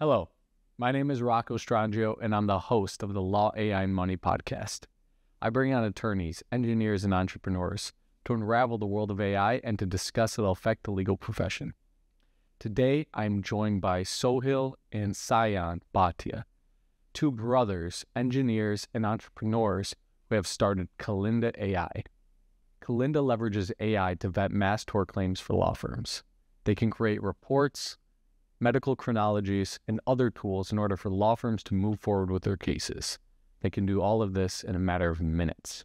Hello, my name is Rocco Strangio, and I'm the host of the Law, AI, and Money podcast. I bring on attorneys, engineers, and entrepreneurs to unravel the world of AI and to discuss it'll affect the legal profession. Today, I'm joined by Sohil and Sayan Bhatia, two brothers, engineers, and entrepreneurs who have started Kalinda AI. Kalinda leverages AI to vet mass tort claims for law firms. They can create reports, medical chronologies, and other tools in order for law firms to move forward with their cases. They can do all of this in a matter of minutes.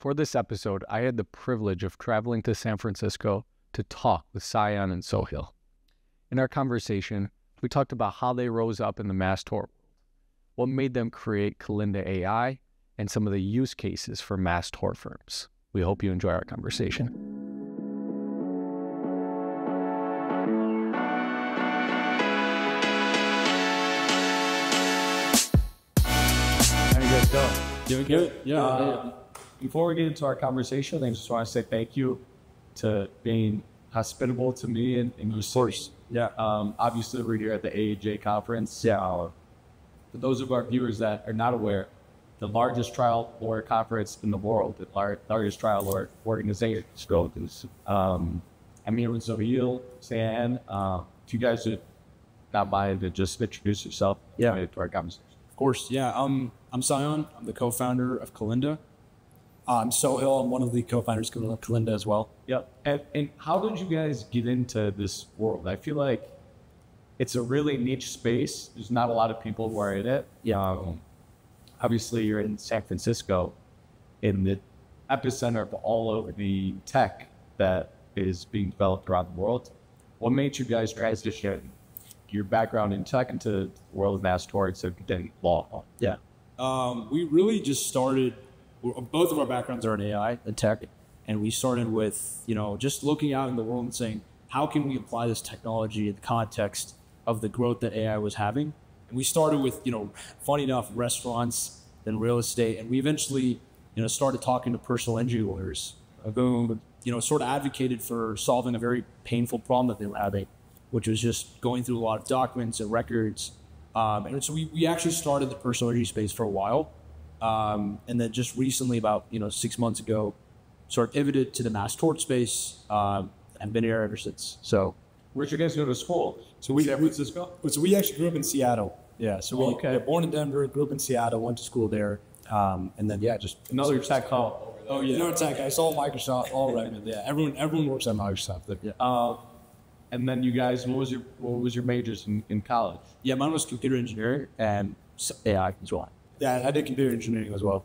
For this episode, I had the privilege of traveling to San Francisco to talk with Sayan and Sohil. In our conversation, we talked about how they rose up in the mass tort world, what made them create Kalinda AI, and some of the use cases for mass tort firms. We hope you enjoy our conversation. Doing good. Yeah. Before we get into our conversation, I just want to say thank you to being hospitable to me and your source. Yeah. Obviously, we're here at the AAJ conference. Yeah. For those of our viewers that are not aware, the largest trial lawyer conference in the world, the largest trial lawyer organization. I'm here with Sohil, Sayan. If you guys would stop by to just introduce yourself. Yeah. To our conversation. Of course. Yeah. I'm Sayan. I'm the co-founder of Kalinda. I'm Sohil. I'm one of the co-founders of Kalinda as well. Yep. And how did you guys get into this world? I feel like it's a really niche space. There's not a lot of people who are in it. Yeah. Obviously, you're in San Francisco, in the epicenter of all of the tech that is being developed around the world. What made you guys transition your background in tech into the world of mass torts and law? Yeah. We really just started, both of our backgrounds are in AI and tech, and we started with, just looking out in the world and saying, how can we apply this technology in the context of the growth that AI was having? And we started with, funny enough, restaurants, then real estate, and we eventually, started talking to personal injury lawyers, who, sort of advocated for solving a very painful problem that they were having, which was just going through a lot of documents and records. And so we actually started the personal injury space for a while. And then just recently, about 6 months ago, sort of pivoted to the mass tort space, and been here ever since. So where'd you guys go to school? So we actually grew up in Seattle. Yeah. So we born in Denver, grew up in Seattle, went to school there. And then just another tech call. Oh yeah. No tech. I saw Microsoft all right. Yeah. Everyone works at Microsoft there. Yeah. And then you guys, what was your majors in college? Yeah, mine was computer engineering and AI as well. Yeah, I did computer engineering as well.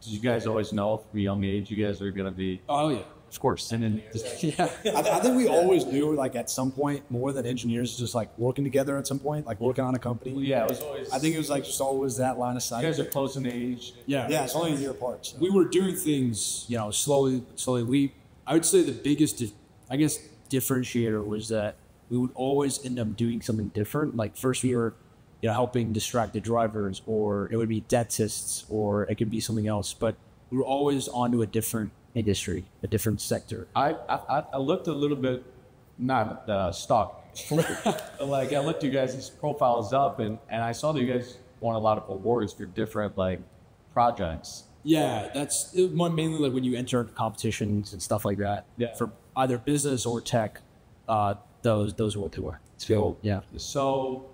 Did you guys always know from a young age you guys are going to be? Oh yeah, of course. And then I think we always knew, like at some point, more than engineers, just like working together at some point, like working on a company. Well, yeah, it was always. I think it was like just always that line of sight. You guys are close in age. Yeah, yeah, it's only a year apart. So. We were doing things, slowly. I would say the biggest, differentiator was that we would always end up doing something different. Like first we were, helping distracted drivers, or it would be dentists, or it could be something else. But we were always onto a different industry, a different sector. I looked a little bit, not stock. Like I looked you guys' profiles up, and I saw that you guys won a lot of awards for different projects. Yeah, that's mainly like when you enter competitions and stuff like that. Yeah. For either business or tech, those are what they were. So, yeah. So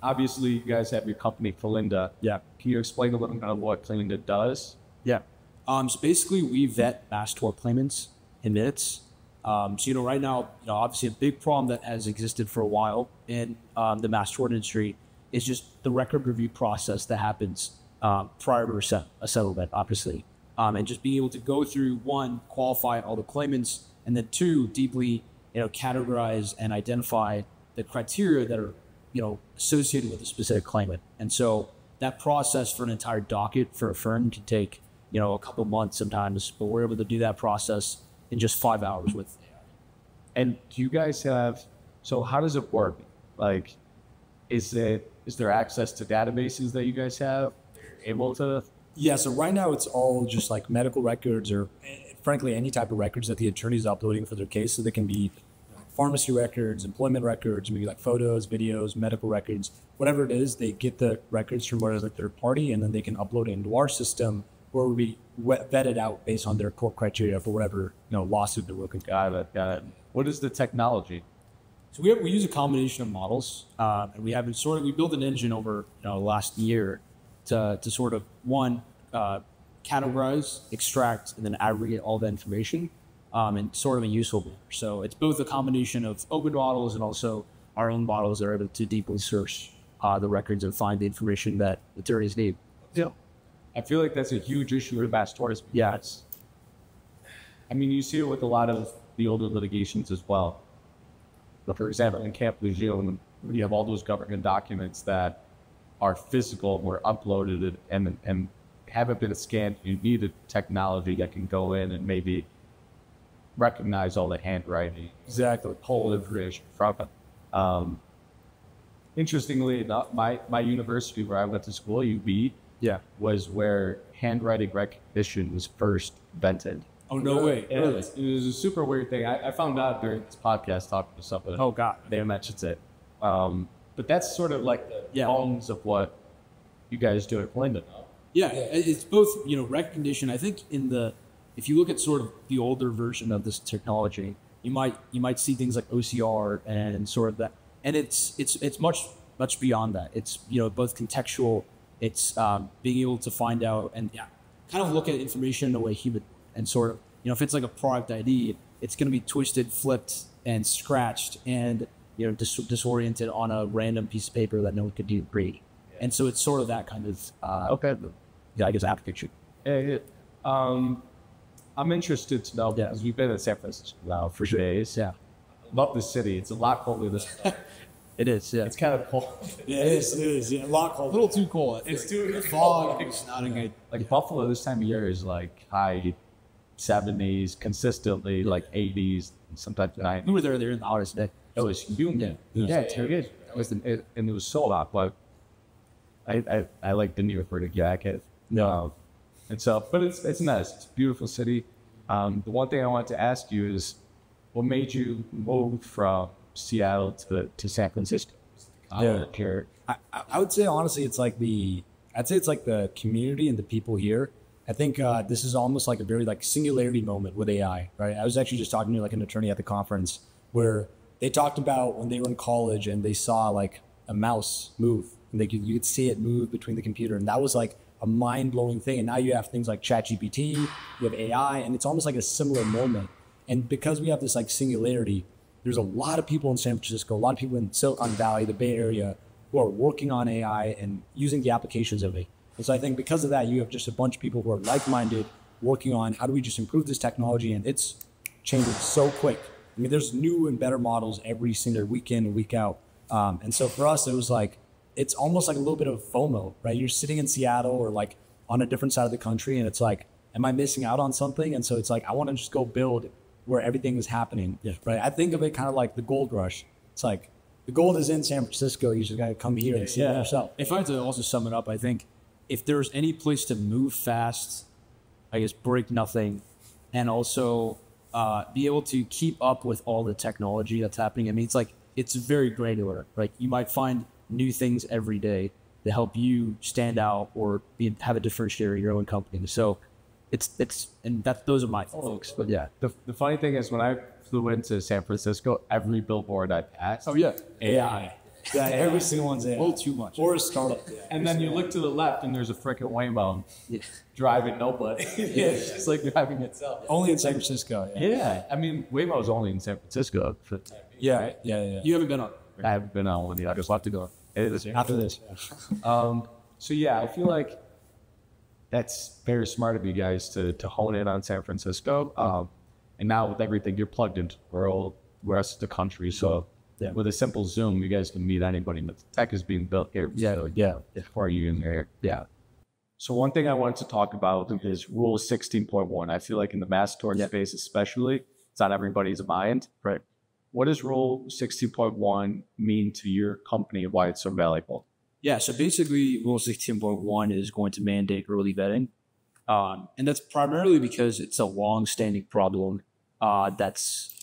obviously, you guys have your company, Kalinda. Yeah. Can you explain a little bit about what Kalinda does? Yeah. So basically, we vet mass tort claimants in minutes. Right now, obviously a big problem that has existed for a while in the mass tort industry is just the record review process that happens prior to a settlement, obviously, and just being able to go through, one, qualify all the claimants, and then two, deeply, categorize and identify the criteria that are, associated with a specific claimant. And so that process for an entire docket for a firm can take, a couple months sometimes, but we're able to do that process in just 5 hours with. And do you guys have? So how does it work? Like, is there access to databases that you guys have? Able to? Yeah, so right now it's all just like medical records or frankly any type of records that the attorney is uploading for their case, so they can be pharmacy records, employment records, maybe like photos, videos, medical records, whatever it is. They get the records from whatever third party, and then they can upload it into our system where we vet it out based on their core criteria for whatever lawsuit they're looking for. Got it, got it. What is the technology? So we use a combination of models, and we have we built an engine over the last year to sort of categorize, extract, and then aggregate all the information in sort of a useful manner. So it's both a combination of open models and also our own models that are able to deeply search the records and find the information that attorneys need. Yeah, I feel like that's a huge issue with mass torts. Yes, I mean you see it with a lot of the older litigations as well. For example, in Camp Lejeune, you have all those government documents that are physical, were uploaded, and haven't been scanned. You need a technology that can go in and maybe recognize all the handwriting. Exactly. Pull information from it. Interestingly enough, my university where I went to school, UB, yeah, was where handwriting recognition was first invented. Oh, no way. It was a super weird thing. I found out during this podcast talking to somebody. Oh, God. They mentioned it. But that's sort of like the bones of what you guys do at Kalinda. Yeah, it's both, recognition. I think if you look at sort of the older version of this technology, you might see things like OCR and sort of that. And it's much beyond that. It's, both contextual. It's being able to find out and kind of look at information the way human. And sort of, if it's like a product ID, it's going to be twisted, flipped, and scratched, and disoriented on a random piece of paper that no one could read. Yeah. And so it's sort of that kind of I guess application. Yeah. I'm interested to know because we've been in San Francisco now for days. Yeah, love the city. It's a lot colder this time. It is. Yeah, it's kind of cold. Yeah, it is. It is. Yeah, a lot cold. A little too cold. It's too fog. It's not a good. Like Buffalo this time of year is like high 70s, consistently like 80s, sometimes 90s. We were there in the hottest day. It was humid. It was terrible. It was so hot, but I like the New York jacket. No, and so, but it's nice. It's a beautiful city. The one thing I wanted to ask you is, what made you move from Seattle to San Francisco? Yeah, I would say honestly, I'd say it's like the community and the people here. I think this is almost like a very singularity moment with AI, right? I was actually just talking to an attorney at the conference where they talked about when they were in college and they saw a mouse move and you could see it move between the computer. And that was a mind-blowing thing. And now you have things like ChatGPT, you have AI, and it's almost like a similar moment. And because we have this singularity, there's a lot of people in San Francisco, a lot of people in Silicon Valley, the Bay Area, who are working on AI and using the applications of it. And so I think because of that, you have just a bunch of people who are like-minded working on how do we just improve this technology, and it's changing so quick. I mean, there's new and better models every single week in and week out. And so for us, it was it's almost like a little bit of FOMO, right? You're sitting in Seattle or on a different side of the country, and it's am I missing out on something? And so it's I want to just go build where everything is happening, right? I think of it kind of like the gold rush. It's the gold is in San Francisco. You just got to come here and see it yourself. If I had to also sum it up, I think, if there's any place to move fast, I guess break nothing, and also be able to keep up with all the technology that's happening. I mean, it's very granular. Like you might find new things every day that help you stand out or have a differentiator in your own company. So those are my folks. But yeah, the funny thing is when I flew into San Francisco, every billboard I passed. Oh yeah, AI. Yeah, every single one's in. A little too much. Or a startup. Yeah, and then you look to the left and there's a freaking Waymo driving nobody. It's just driving itself. Only in San Francisco. Yeah. I mean, Waymo's only in San Francisco. But, right? You haven't been on. I haven't been on one. I just have to go. After this. So yeah, I feel like that's very smart of you guys to hone in on San Francisco. And now with everything, you're plugged into the world, the rest of the country. So. Yeah. With a simple Zoom, you guys can meet anybody. The tech is being built here. Before you in there. Yeah. So one thing I wanted to talk about is Rule 16.1. I feel like in the mass tort space especially, it's on everybody's mind. Right. What does Rule 16.1 mean to your company and why it's so valuable? Yeah. So basically, Rule 16.1 is going to mandate early vetting. And that's primarily because it's a long-standing problem that's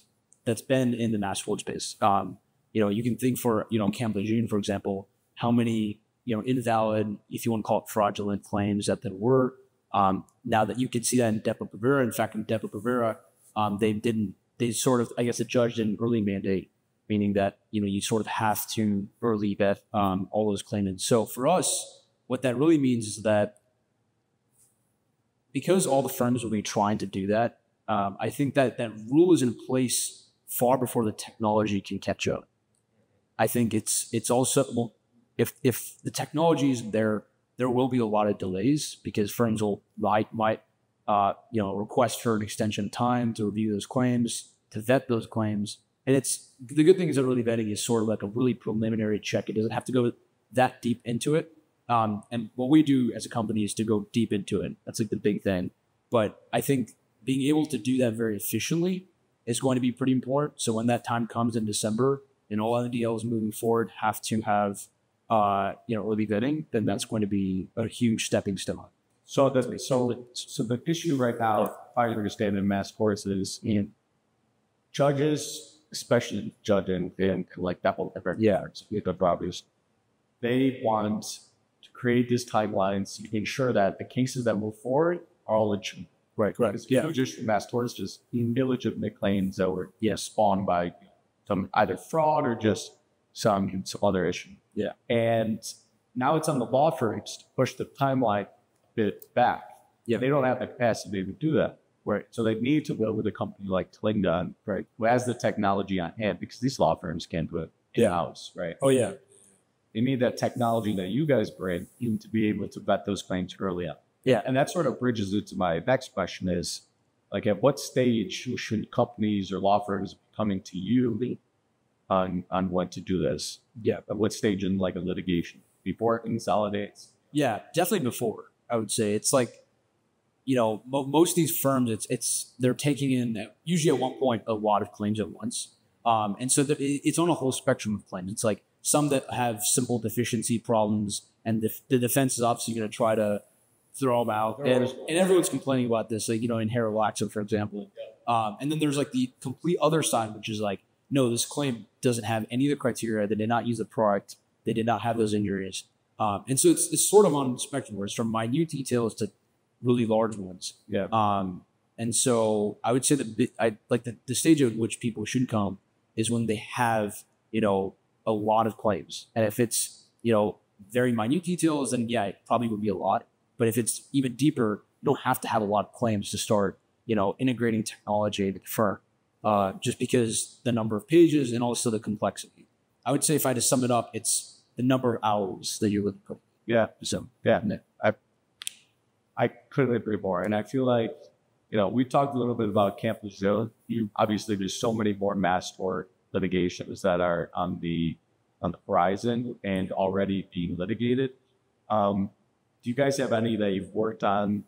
that's been in the mass hold space. You know, you can think for, Camp Lejeune, for example, how many, invalid, if you want to call it fraudulent claims that there were. Now that you can see that in Depo-Provera, in fact, in Depo-Provera, I guess the judge didn't early mandate, meaning that, you sort of have to early vet all those claimants. So for us, what that really means is that because all the firms will be trying to do that, I think that that rule is in place far before the technology can catch up. I think it's also, well, if the technology is there, there will be a lot of delays because firms will might request for an extension of time to review those claims, to vet those claims. And it's the good thing is that really vetting is sort of like a really preliminary check. It doesn't have to go that deep into it. And what we do as a company is to go deep into it. That's like the big thing. But I think being able to do that very efficiently is going to be pretty important. So when that time comes in December and all LDLs moving forward have to have early vetting, then that's going to be a huge stepping stone. So the issue right now, I understand in mass courts is in judges, especially judging in like Depo-Provera, they want to create these timelines to ensure that the cases that move forward are all legitimate. Right, correct. Because just mass torts, just illegitimate claims that were spawned by some either fraud or just some other issue. Yeah. And now it's on the law firms to push the timeline a bit back. Yeah. They don't have the capacity to do that. Right. So they need to go with a company like Kalinda, right, who has the technology on hand, because these law firms can't do it in-house, right? Oh, yeah. They need that technology that you guys bring in to be able to vet those claims early on. Yeah, and that sort of bridges it to my next question is, like, at what stage should companies or law firms be coming to you on when to do this? Yeah. At what stage in, like, a litigation? Before it consolidates? Yeah, definitely before, I would say. It's like, most of these firms, they're taking in, usually at one point, a lot of claims at once. And so it's on a whole spectrum of claims. It's like some that have simple deficiency problems, and the defense is obviously going to try to throw them out, and everyone's complaining about this, like, in Herolaxum, for example. And then there's like the complete other side, which is like, no, this claim doesn't have any of the criteria. They did not use the product. They did not have those injuries. And so it's sort of on the spectrum where it's from minute details to really large ones. Yeah. And so I would say that the stage at which people should come is when they have, a lot of claims. And if it's, very minute details, then yeah, it probably would be a lot. But if it's even deeper, you don't have to have a lot of claims to start, integrating technology into the firm, just because the number of pages and also the complexity. I would say if I had to sum it up, it's the number of hours that you're looking for. Yeah. So yeah, I couldn't agree more. And I feel like, we talked a little bit about Camp Lejeune. Obviously, there's so many more mass tort litigations that are on the horizon and already being litigated. Do you guys have any that you've worked on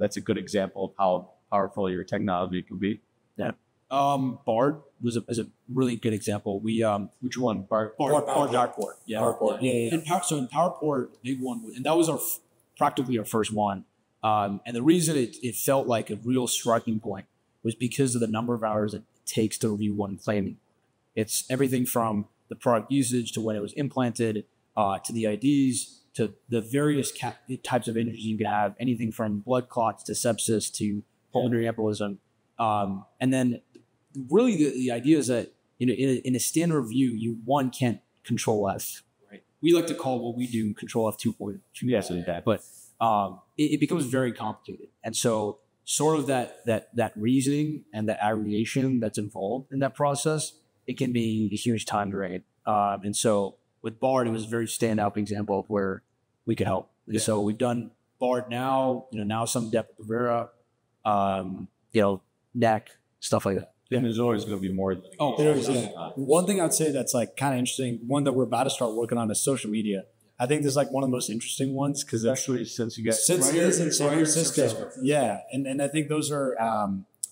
that's a good example of how powerful your technology can be? Yeah. BARD is a really good example. We which one? PowerPort. Yeah. PowerPort. Yeah. And so in PowerPort, big one, and that was practically our first one. And the reason it felt like a real striking point was because of the number of hours it takes to review one claim. It's everything from the product usage to when it was implanted, to the IDs, to the various types of injuries you could have, anything from blood clots to sepsis to pulmonary embolism. And then really the idea is that, in a standard review, one can't control F, right? We like to call what we do control F 2.2. Yeah, something like that. But it becomes very complicated. And so sort of that reasoning and that aggregation that's involved in that process, it can be a huge time drain. And so with BARD, it was a very standout example of where we could help. Yeah. So we've done BARD now, now some Depo-Provera, NAC, stuff like that. And there's always going to be more. Oh, there is. One thing I'd say that's like kind of interesting, one that we're about to start working on is social media. I think there's like one of the most interesting ones because actually since you guys in San Francisco, yeah, and I think those are,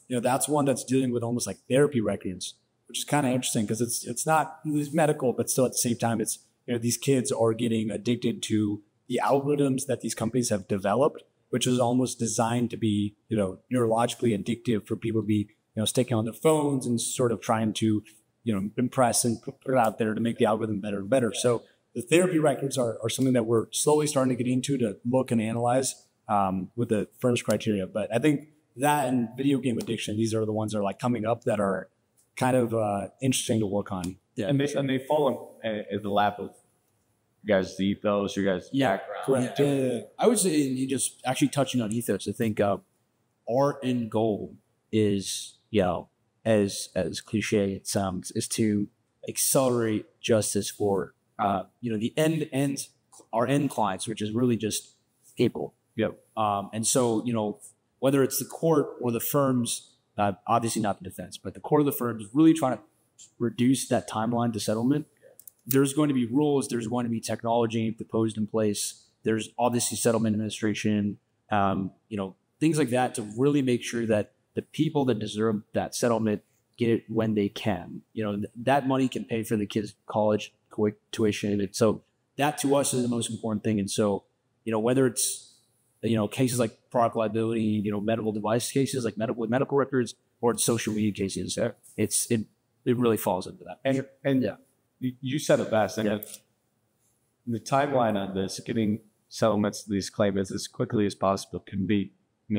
that's one that's dealing with almost like therapy records, which is kind of interesting because it's not medical, but still at the same time, it's, these kids are getting addicted to the algorithms that these companies have developed, which is almost designed to be, neurologically addictive for people to be, sticking on their phones and sort of trying to, impress and put it out there to make the algorithm better and better. So the therapy records are something that we're slowly starting to get into to look and analyze with the furnished criteria. But I think that and video game addiction, these are the ones that are coming up that are kind of interesting to work on. Yeah. And they fall in the lap of you guys' ethos, your guys' background. Correct. Yeah. I would say, you just actually touching on ethos, I think our end goal is, as cliche it sounds, is to accelerate justice for the end clients, which is really just people. Yep. And so, whether it's the court or the firms, obviously not the defense, but the court or the firms really trying to reduce that timeline to settlement. There's going to be rules. There's going to be technology proposed in place. There's obviously settlement administration, things like that to really make sure that the people that deserve that settlement get it when they can. That money can pay for the kids' college tuition. And so that to us is the most important thing. And so, whether it's, cases like product liability, medical device cases like medical records, or it's social media cases, it really falls into that. And yeah. You said it best. And the timeline on this, getting settlements to these claimants as quickly as possible can be,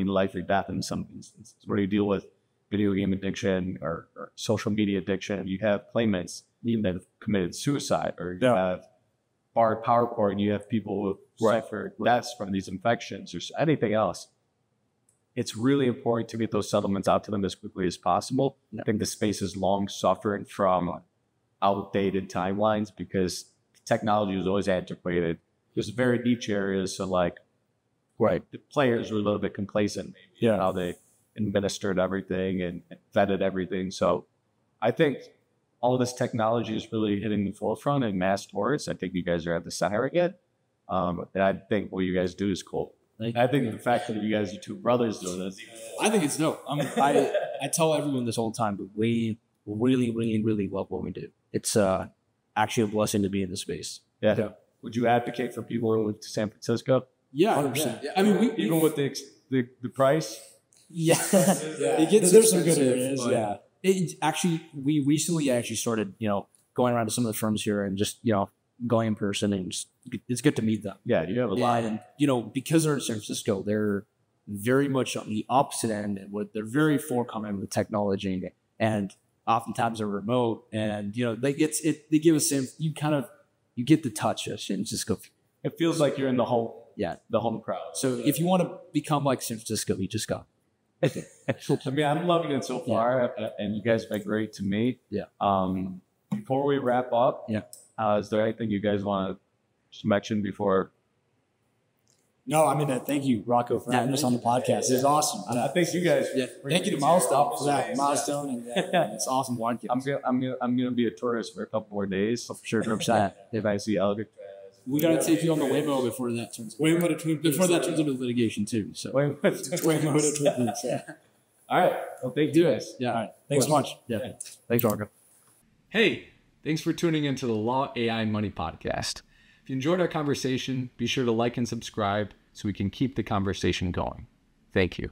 life or death in some instances, where you deal with video game addiction or social media addiction. You have claimants that have committed suicide, or you have BARD PowerPort, and you have people who suffer deaths from these infections or anything else. It's really important to get those settlements out to them as quickly as possible. I think the space is long suffering from outdated timelines because technology was always antiquated. There's very niche areas, so the players were a little bit complacent maybe in how they administered everything and vetted everything. So I think all of this technology is really hitting the forefront and mass towards. I think you guys are at the center again. And I think what you guys do is cool. I think the fact that you guys are two brothers doing this. I think it's dope. I tell everyone this all the time, but we really, really, really love what we do. It's actually a blessing to be in this space. Yeah. So, would you advocate for people who live to San Francisco? Yeah. 100%. Yeah. I mean, even with the price? Yeah. It gets there's some good areas. Yeah. We recently actually started, going around to some of the firms here and just, going in person and just, it's good to meet them. Yeah. You have a line. And, because they're in San Francisco, they're very much on the opposite end. They're very forthcoming with technology and oftentimes are remote, and they give us you get the touch of San Francisco. It feels like you're in the home, the home crowd. So if you want to become like San Francisco, you just go. I mean, I'm loving it so far, and you guys have been great to me. Yeah. Before we wrap up, is there anything you guys want to mention before? No, I mean, thank you, Rocco, for having us on the podcast. It's awesome. I think you guys. Yeah. Thank you to Milestone for that. Milestone, and it's awesome. I'm gonna be a tourist for a couple more days. So for sure, if I see Elder. We gotta take you on the Waymo before that turns. Before that turns into litigation too. So Waymo to Twin Peaks. Yeah. All right. Well, thank you guys. Yeah. All right. Thanks so much. Yeah. Thanks, Rocco. Hey, thanks for tuning into the Law, AI, and Money podcast. If you enjoyed our conversation, be sure to like and subscribe so we can keep the conversation going. Thank you.